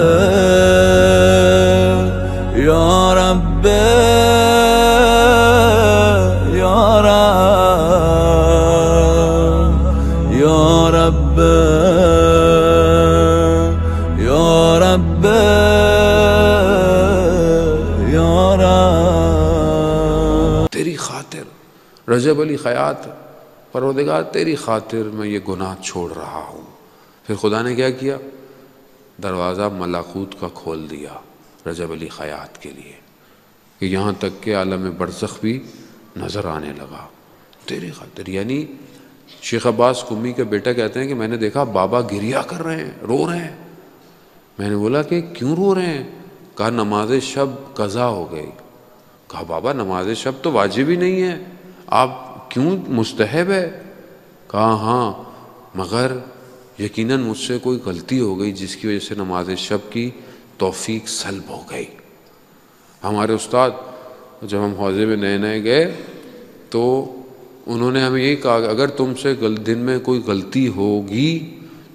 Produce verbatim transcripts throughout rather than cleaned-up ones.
يا رب يا رب يا رب يا رب يا رب तेरी खातिर रजब अली खयात परवरदिगार तेरी खातिर मैं ये गुनाह छोड़ रहा हूँ। फिर खुदा ने क्या किया? दरवाज़ा मलाकूत का खोल दिया रजब अली खयात के लिए कि यहाँ तक के आलम बरज़ख भी नज़र आने लगा तेरी खातिर। यानी शेख अब्बास कुमी के बेटा कहते हैं कि मैंने देखा बाबा गिरिया कर रहे हैं, रो रहे हैं। मैंने बोला कि क्यों रो रहे हैं? कहा नमाज शब कज़ा हो गई। कहा बाबा नमाज शब तो वाजिब ही नहीं है, आप क्यों, मुस्तहब है। कहा हाँ, मगर यकीनन मुझसे कोई गलती हो गई जिसकी वजह से नमाज शब की तौफीक सल्ब हो गई। हमारे उस्ताद जब हम हौजे में नए नए गए तो उन्होंने हमें यही कहा अगर तुमसे दिन में कोई गलती होगी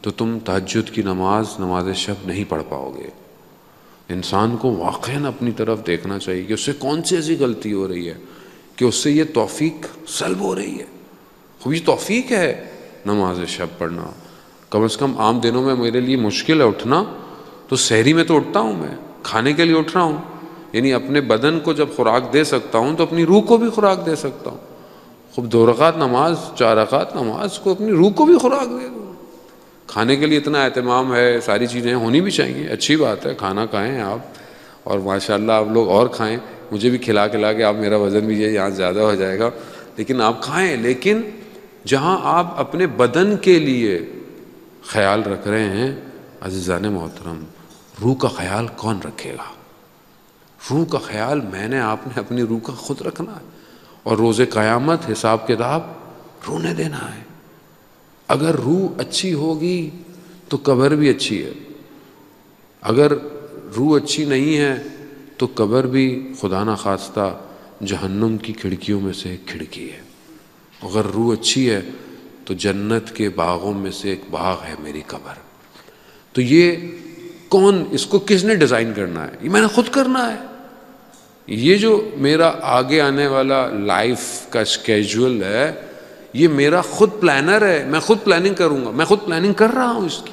तो तुम तहज्जुद की नमाज नमाज शब नहीं पढ़ पाओगे। इंसान को वाक़ई अपनी तरफ देखना चाहिए कि उससे कौन सी ऐसी गलती हो रही है कि उससे ये तौफीक सल्ब हो रही है। खुबी तौफीक है नमाज शब पढ़ना। कम से कम आम दिनों में मेरे लिए मुश्किल है उठना, तो सहरी में तो उठता हूँ, मैं खाने के लिए उठ रहा हूँ। यानी अपने बदन को जब खुराक दे सकता हूँ तो अपनी रूह को भी खुराक दे सकता हूँ। खूब दो रकात नमाज, चार रकात नमाज को अपनी रूह को भी खुराक दे दूँ। खाने के लिए इतना एहतमाम है, सारी चीज़ें होनी भी चाहिए, अच्छी बात है, खाना खाएँ आप और माशाल्लाह आप लोग और खाएँ। मुझे भी खिला खिला के आप, मेरा वज़न भी ये यहाँ ज़्यादा हो जाएगा, लेकिन आप खाएँ। लेकिन जहाँ आप अपने बदन के लिए ख्याल रख रहे हैं, अज़ीज़ाने मोहतरम, रूह का ख्याल कौन रखेगा? रूह का ख्याल मैंने आपने अपनी रूह का खुद रखना है और रोज़े क़यामत हिसाब किताब रूह ने देना है। अगर रूह अच्छी होगी तो कब्र भी अच्छी है, अगर रूह अच्छी नहीं है तो कब्र भी खुदा ना खास्ता जहन्नुम की खिड़कियों में से एक खिड़की है। अगर रूह अच्छी है तो जन्नत के बागों में से एक बाग है मेरी कब्र। तो ये कौन, इसको किसने डिज़ाइन करना है? ये मैंने खुद करना है। ये जो मेरा आगे आने वाला लाइफ का स्केड्यूल है ये मेरा खुद प्लानर है, मैं खुद प्लानिंग करूँगा, मैं खुद प्लानिंग कर रहा हूँ इसकी।